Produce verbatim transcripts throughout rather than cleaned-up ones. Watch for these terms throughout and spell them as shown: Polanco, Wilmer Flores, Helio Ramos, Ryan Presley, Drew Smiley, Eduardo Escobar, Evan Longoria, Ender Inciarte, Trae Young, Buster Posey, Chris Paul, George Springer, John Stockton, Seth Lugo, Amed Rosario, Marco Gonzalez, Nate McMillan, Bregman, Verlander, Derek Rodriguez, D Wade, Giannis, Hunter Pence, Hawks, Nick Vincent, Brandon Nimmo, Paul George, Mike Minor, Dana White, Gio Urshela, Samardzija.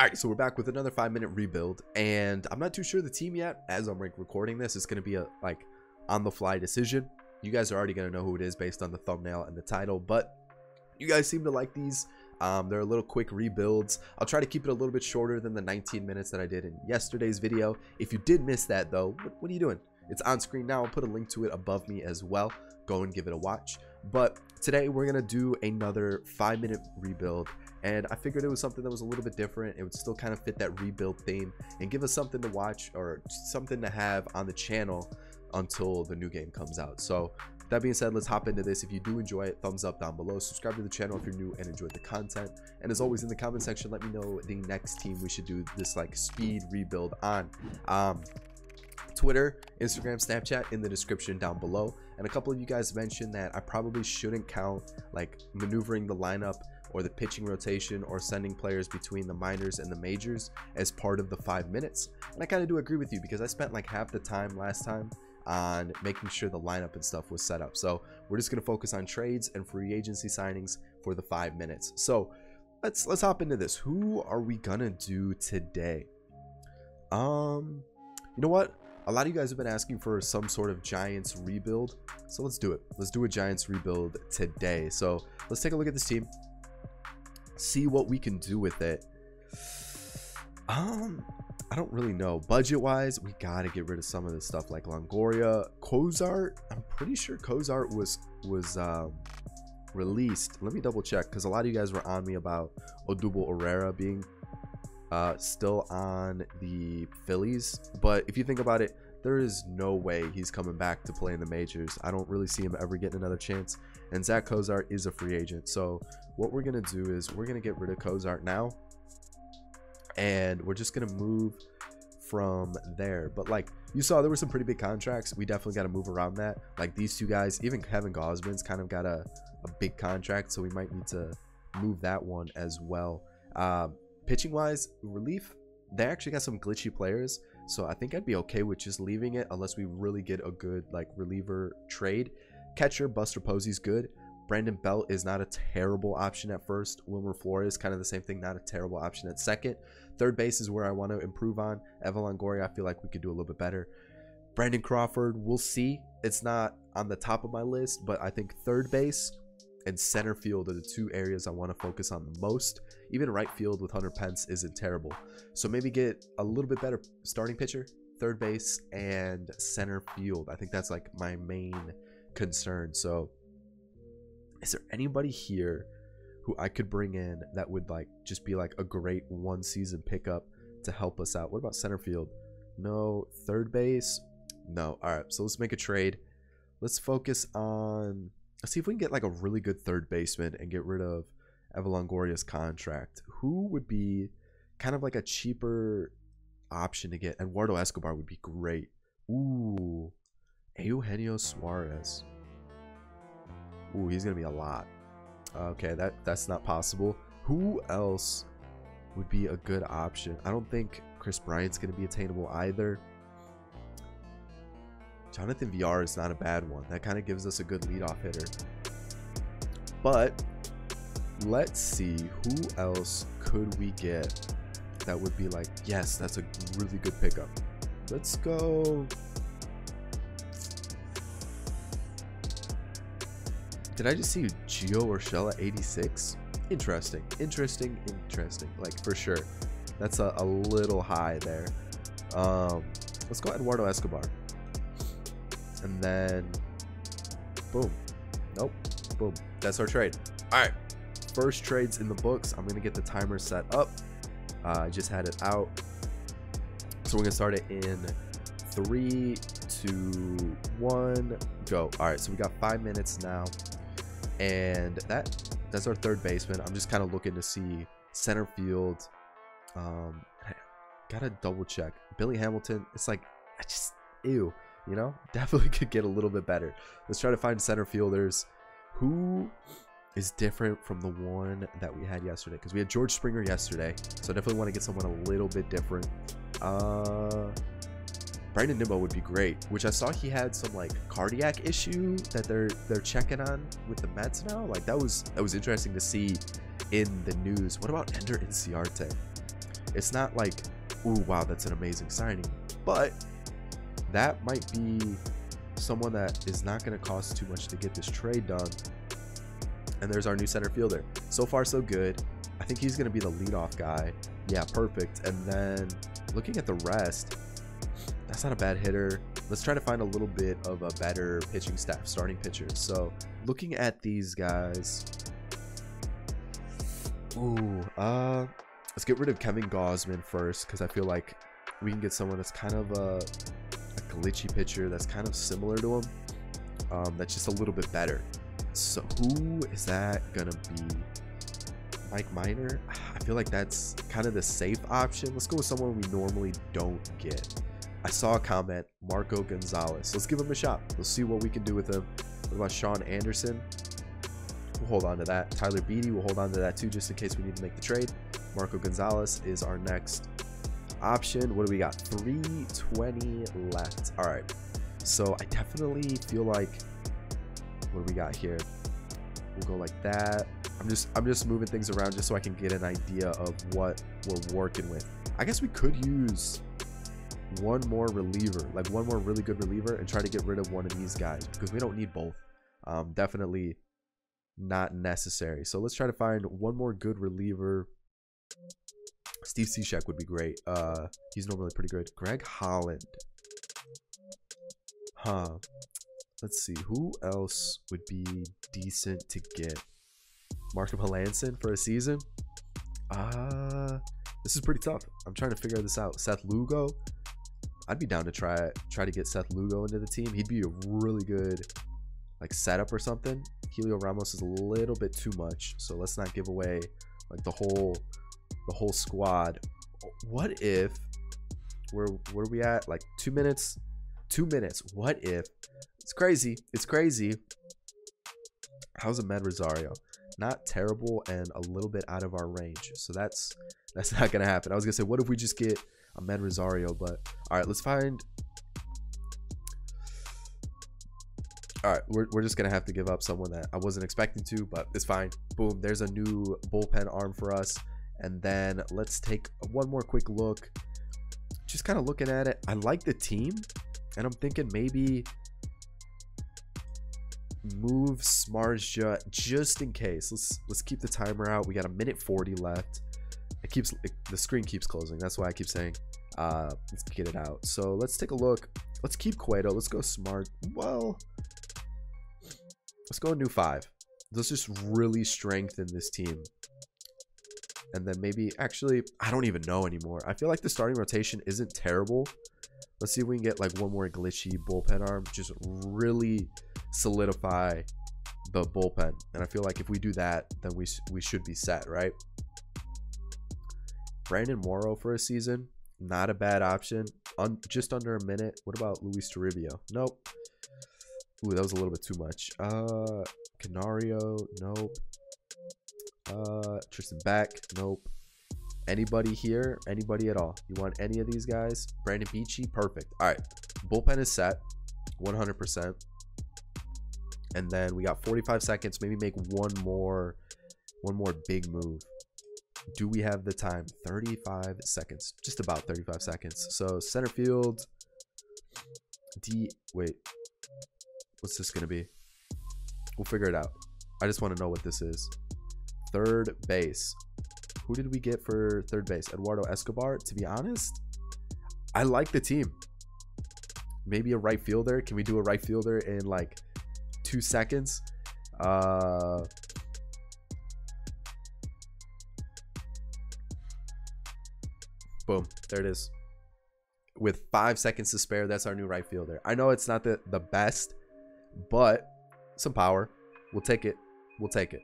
All right, so we're back with another five-minute rebuild, and I'm not too sure the team yet. As I'm like recording this, it's going to be a like on-the-fly decision. You guys are already going to know who it is based on the thumbnail and the title, but you guys seem to like these. Um, they're a little quick rebuilds. I'll try to keep it a little bit shorter than the nineteen minutes that I did in yesterday's video. If you did miss that, though, what, what are you doing? It's on screen now. I'll put a link to it above me as well. Go and give it a watch. But today we're going to do another five-minute rebuild. And I figured it was something that was a little bit different. It would still kind of fit that rebuild theme and give us something to watch or something to have on the channel until the new game comes out. So that being said, let's hop into this. If you do enjoy it, thumbs up down below. Subscribe to the channel if you're new and enjoyed the content. And as always, in the comment section, let me know the next team we should do this like speed rebuild on. Um, Twitter, Instagram, Snapchat in the description down below. And a couple of you guys mentioned that I probably shouldn't count like maneuvering the lineup or the pitching rotation or sending players between the minors and the majors as part of the five minutes. And I kind of do agree with you because I spent like half the time last time on making sure the lineup and stuff was set up. So we're just going to focus on trades and free agency signings for the five minutes. So let's let's hop into this. Who are we going to do today? Um, you know what? A lot of you guys have been asking for some sort of Giants rebuild. So let's do it. Let's do a Giants rebuild today. So let's take a look at this team. See what we can do with it. Um, I don't really know. Budget-wise, we got to get rid of some of this stuff like Longoria. Cozart, I'm pretty sure Cozart was, was um, released. Let me double-check because a lot of you guys were on me about Odubel Herrera being uh, still on the Phillies. But if you think about it, there is no way he's coming back to play in the majors. I don't really see him ever getting another chance. And Zack Cozart is a free agent. So what we're going to do is we're going to get rid of Cozart now. And we're just going to move from there. But like you saw, there were some pretty big contracts. We definitely got to move around that. Like these two guys, even Kevin Gausman's kind of got a, a big contract. So we might need to move that one as well. Uh, pitching wise, relief, they actually got some glitchy players. So I think I'd be okay with just leaving it unless we really get a good like reliever trade. Catcher, Buster Posey's good. Brandon Belt is not a terrible option at first. Wilmer Flores, kind of the same thing, not a terrible option at second. Third base is where I want to improve on. Evan Longoria, I feel like we could do a little bit better. Brandon Crawford, we'll see. It's not on the top of my list, but I think third base and center field are the two areas I want to focus on the most. Even right field with Hunter Pence isn't terrible. So maybe get a little bit better starting pitcher, third base, and center field. I think that's like my main concern. So is there anybody here who I could bring in that would like just be like a great one season pickup to help us out? What about center field? No. Third base? No. All right, so let's make a trade. Let's focus on... Let's see if we can get like a really good third baseman and get rid of Evan Longoria's contract. Who would be kind of like a cheaper option to get? Eduardo Escobar would be great. Ooh, Eugenio Suarez. Ooh, he's gonna be a lot. Okay, that that's not possible. Who else would be a good option? I don't think Chris Bryant's gonna be attainable either. Jonathan Villar is not a bad one. That kind of gives us a good leadoff hitter. But let's see who else could we get that would be like, yes, that's a really good pickup. Let's go. Did I just see Gio Urshela eighty-six? Interesting, interesting, interesting. Like for sure, that's a, a little high there. Um, let's go Eduardo Escobar. And then boom, nope, boom, that's our trade. All right, first trade's in the books. I'm gonna get the timer set up. uh, I just had it out, so we're gonna start it in three, two, one, go. All right, so we got five minutes now, and that that's our third baseman. I'm just kind of looking to see center field. um I gotta double check Billy Hamilton. It's like I just ew. You know, definitely could get a little bit better. Let's try to find center fielders. Who is different from the one that we had yesterday? Because we had George Springer yesterday, so I definitely want to get someone a little bit different. Uh, Brandon Nimmo would be great, which I saw he had some like cardiac issue that they're they're checking on with the Mets now. Like that was that was interesting to see in the news. What about Ender Inciarte? It's not like, ooh, wow, that's an amazing signing, but that might be someone that is not going to cost too much to get this trade done. And there's our new center fielder. So far, so good. I think he's going to be the leadoff guy. Yeah, perfect. And then looking at the rest, that's not a bad hitter. Let's try to find a little bit of a better pitching staff, starting pitchers. So looking at these guys, ooh, uh, let's get rid of Kevin Gausman first, because I feel like we can get someone that's kind of a, a glitchy pitcher that's kind of similar to him, um, that's just a little bit better. So who is that gonna be? Mike Minor? I feel like that's kind of the safe option. Let's go with someone we normally don't get. I saw a comment, Marco Gonzalez. Let's give him a shot. We'll see what we can do with him. What about Sean Anderson? We'll hold on to that. Tyler Beatty, we'll hold on to that too, just in case we need to make the trade. Marco Gonzalez is our next option. What do we got? three twenty left. All right. So I definitely feel like, what do we got here? We'll go like that. I'm just I'm just moving things around just so I can get an idea of what we're working with. I guess we could use one more reliever, like one more really good reliever, and try to get rid of one of these guys because we don't need both. Um, definitely not necessary. So let's try to find one more good reliever. Steve Cishek would be great. Uh, he's normally pretty good. Greg Holland. Huh. Let's see. Who else would be decent to get? Mark Melanson for a season? Uh, this is pretty tough. I'm trying to figure this out. Seth Lugo? I'd be down to try try to get Seth Lugo into the team. He'd be a really good like setup or something. Helio Ramos is a little bit too much, so let's not give away like the whole the whole squad. What if we're where are we at? Like two minutes? Two minutes. What if? It's crazy. It's crazy. How's Amed Rosario? Not terrible and a little bit out of our range. So that's that's not gonna happen. I was gonna say, what if we just get Amed Rosario? But all right, let's find. All right, we're we're just gonna have to give up someone that I wasn't expecting to, but it's fine. Boom, there's a new bullpen arm for us. And then let's take one more quick look. Just kind of looking at it. I like the team, and I'm thinking maybe move Smarja just in case. Let's let's keep the timer out. We got a minute forty left. It keeps it, the screen keeps closing. That's why I keep saying uh let's get it out. So let's take a look. Let's keep Cueto. Let's go Smart. Well, let's go a new five. Let's just really strengthen this team. And then maybe actually I don't even know anymore. I feel like the starting rotation isn't terrible. Let's see if we can get like one more glitchy bullpen arm. Just really solidify the bullpen, and I feel like if we do that, then we we should be set, right? Brandon Morrow for a season, not a bad option. Un, just under a minute. What about Luis Toribio? Nope. Ooh, that was a little bit too much. Uh, Canario, nope. Uh, Tristan Back, nope. Anybody here? Anybody at all? You want any of these guys? Brandon Beachy, perfect. All right, bullpen is set, one hundred percent. And then we got forty-five seconds. Maybe make one more one more big move. Do we have the time? Thirty-five seconds, just about thirty-five seconds. So center field D, wait, what's this gonna be? We'll figure it out. I just want to know what this is. Third base, who did we get for third base? Eduardo Escobar. To be honest, I like the team. Maybe a right fielder. Can we do a right fielder in like two seconds? Uh boom, there it is. With five seconds to spare, that's our new right fielder. I know it's not the the best, but some power. We'll take it. We'll take it.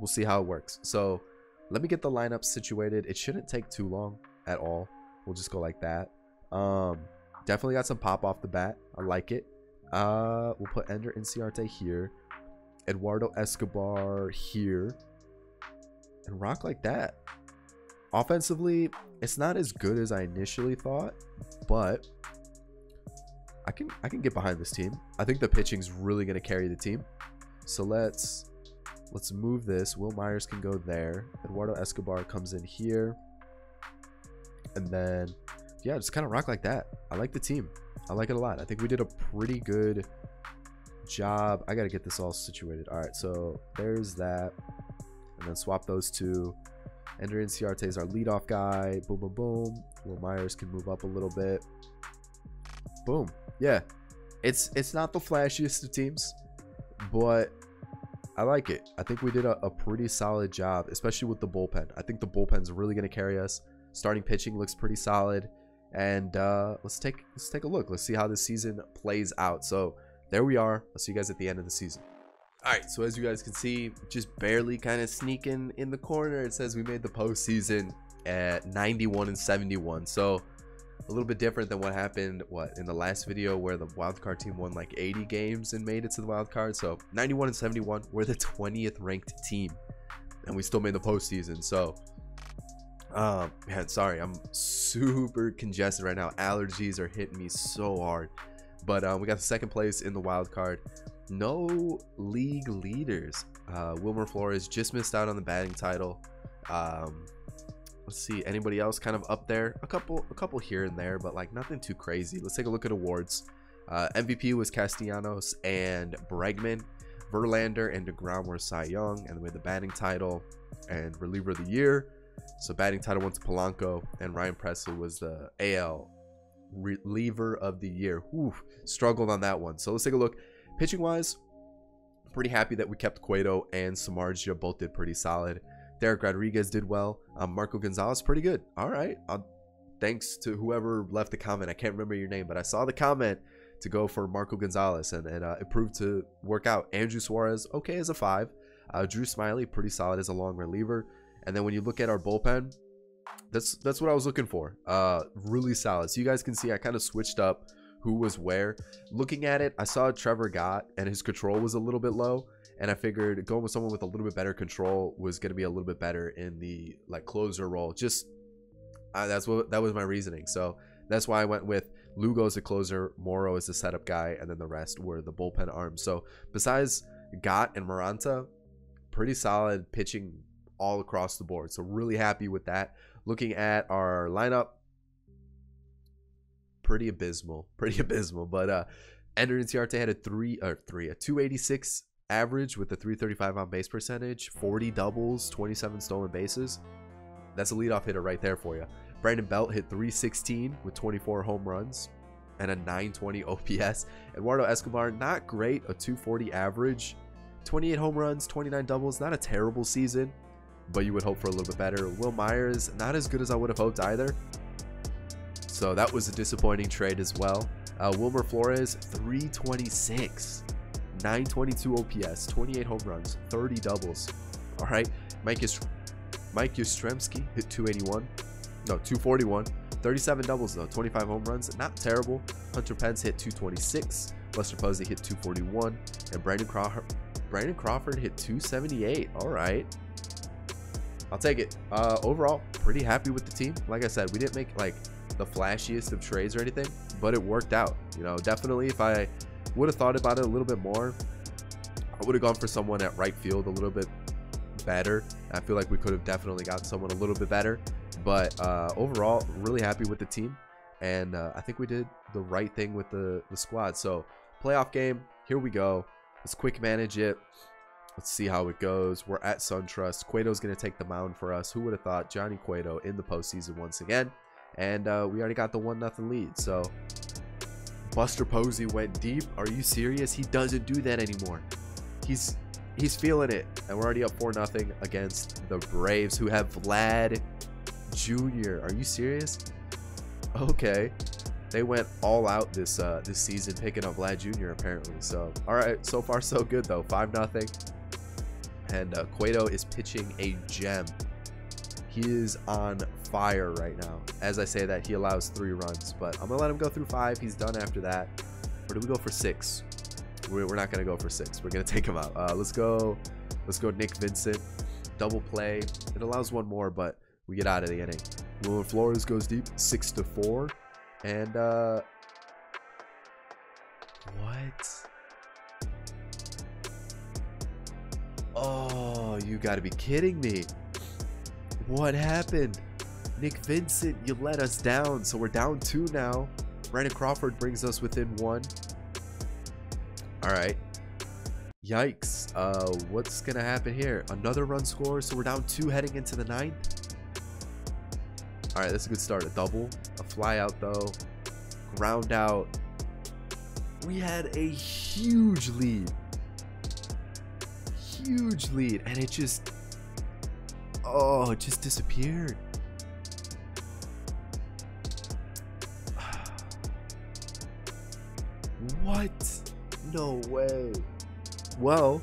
We'll see how it works. So let me get the lineup situated. It shouldn't take too long at all. We'll just go like that. Um definitely got some pop off the bat. I like it. Uh, we'll put Ender Inciarte here, Eduardo Escobar here, and rock like that. Offensively, it's not as good as I initially thought, but I can I can get behind this team. I think the pitching's really gonna carry the team. So let's let's move this. Will Myers can go there. Eduardo Escobar comes in here. And then, yeah, just kind of rock like that. I like the team. I like it a lot. I think we did a pretty good job. I got to get this all situated. All right, so there's that. And then swap those two. Ender Inciarte is our leadoff guy. Boom, boom, boom. Will Myers can move up a little bit. Boom. Yeah, it's it's not the flashiest of teams, but I like it. I think we did a, a pretty solid job, especially with the bullpen. I think the bullpen's really going to carry us. Starting pitching looks pretty solid, and uh, let's take let's take a look. Let's see how this season plays out. So there we are. I'll see you guys at the end of the season. All right, so as you guys can see, just barely kind of sneaking in the corner. It says we made the postseason at ninety-one and seventy-one. So a little bit different than what happened what in the last video, where the wildcard team won like eighty games and made it to the wildcard. So ninety-one and seventy-one, we're the twentieth ranked team, and we still made the postseason. So um, man, sorry, I'm super congested right now. Allergies are hitting me so hard. But um, we got the second place in the wildcard. No league leaders. uh Wilmer Flores just missed out on the batting title. Um let's see, anybody else kind of up there? A couple a couple here and there, but like nothing too crazy. Let's take a look at awards. uh M V P was Castellanos and Bregman. Verlander and DeGrom were Cy Young, and we had the batting title and reliever of the year. So batting title went to Polanco, and Ryan Presley was the A L reliever of the year. Whew, struggled on that one. So let's take a look. Pitching wise, I'm pretty happy that we kept Cueto and Samardzija. Both did pretty solid. Derek Rodriguez did well. Um, Marco Gonzalez, pretty good. All right. I'll, thanks to whoever left the comment. I can't remember your name, but I saw the comment to go for Marco Gonzalez, and, and uh, it proved to work out. Andrew Suarez, okay as a five. Uh, Drew Smiley, pretty solid as a long reliever. And then when you look at our bullpen, that's that's what I was looking for. Uh, really solid. So you guys can see I kind of switched up who was where. Looking at it, I saw Trevor Gott and his control was a little bit low, and I figured going with someone with a little bit better control was going to be a little bit better in the like closer role. Just uh, that's what that was my reasoning. So that's why I went with Lugo as a closer, Morrow as the setup guy, and then the rest were the bullpen arms. So besides Gott and Maranta, pretty solid pitching all across the board. So really happy with that. Looking at our lineup, pretty abysmal, pretty abysmal. But uh, Ender Inciarte had a three or three a two eighty-six average with a three thirty-five on base percentage, forty doubles, twenty-seven stolen bases. That's a leadoff hitter right there for you. Brandon Belt hit three sixteen with twenty-four home runs and a nine twenty O P S. Eduardo Escobar, not great, a two forty average, twenty-eight home runs, twenty-nine doubles. Not a terrible season, but you would hope for a little bit better. Will Myers, not as good as I would have hoped either. So that was a disappointing trade as well. Uh, Wilmer Flores, three twenty-six, nine twenty-two O P S, twenty-eight home runs, thirty doubles. All right. Mike is Mike Yastrzemski hit two eighty-one. No, two forty-one. thirty-seven doubles, though. twenty-five home runs. Not terrible. Hunter Pence hit two twenty-six. Buster Posey hit two forty-one. And Brandon Crawford, Brandon Crawford hit two seventy-eight. All right. I'll take it. Uh, overall, pretty happy with the team. Like I said, we didn't make, like, the flashiest of trades or anything, but it worked out. You know, definitely if I would have thought about it a little bit more, I would have gone for someone at right field a little bit better. I feel like we could have definitely gotten someone a little bit better, but uh overall really happy with the team, and uh, I think we did the right thing with the the squad. So playoff game, here we go. Let's quick manage it. Let's see how it goes. We're at SunTrust. Cueto's gonna take the mound for us. Who would have thought? Johnny Cueto in the postseason once again. And uh, we already got the one nothing lead. So Buster Posey went deep. Are you serious? He doesn't do that anymore. He's he's feeling it. And we're already up four nothing against the Braves, who have Vlad Junior Are you serious? Okay, they went all out this uh, this season, picking up Vlad Junior apparently. So all right, so far so good though. Five nothing. And uh, Cueto is pitching a gem. He is on fire right now. As I say that, he allows three runs, but I'm gonna let him go through five. He's done after that. Or do we go for six? We're not gonna go for six. We're gonna take him out. Uh, let's go. Let's go. Nick Vincent, double play. It allows one more, but we get out of the inning. Wilmer Flores goes deep, six to four, and uh, what? Oh, you gotta be kidding me! What happened? Nick Vincent, you let us down. So we're down two now. Brandon Crawford brings us within one. All right. Yikes. Uh, what's going to happen here? Another run score. So we're down two heading into the ninth. All right. That's a good start. A double. A fly out, though. Ground out. We had a huge lead. Huge lead. And it just... Oh, it just disappeared. What? No way. Well,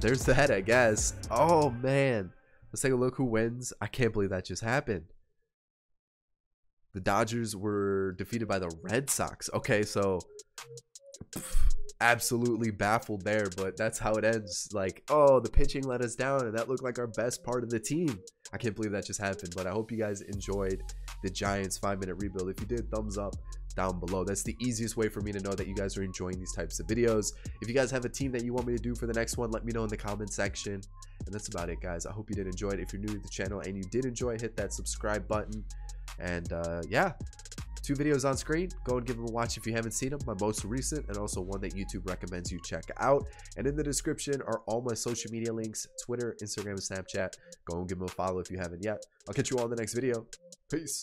there's the head, I guess. Oh, man. Let's take a look who wins. I can't believe that just happened. The Dodgers were defeated by the Red Sox. Okay, so absolutely baffled there, but that's how it ends. Like, oh, the pitching let us down, and that looked like our best part of the team. I can't believe that just happened, but I hope you guys enjoyed the Giants five minute rebuild. If you did, thumbs up down below. That's the easiest way for me to know that you guys are enjoying these types of videos. If you guys have a team that you want me to do for the next one, let me know in the comment section. And that's about it, guys. I hope you did enjoy it. If you're new to the channel and you did enjoy it, hit that subscribe button. And uh, yeah, two videos on screen. Go and give them a watch if you haven't seen them. My most recent, and also one that YouTube recommends you check out. And in the description are all my social media links, Twitter, Instagram, and Snapchat. Go and give them a follow if you haven't yet. I'll catch you all in the next video. Peace.